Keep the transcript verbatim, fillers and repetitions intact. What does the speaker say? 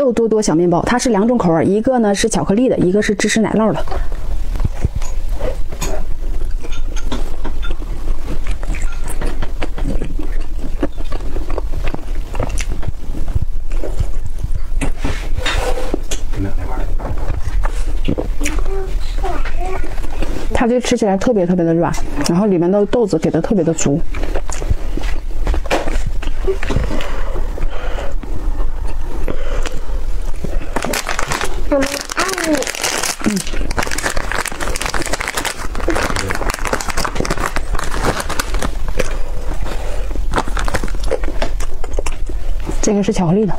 豆多多小面包，它是两种口味，一个呢是巧克力的，一个是芝士奶酪的。它就吃起来特别特别的软，然后里面的豆子给的特别的足。 这个是巧克力的。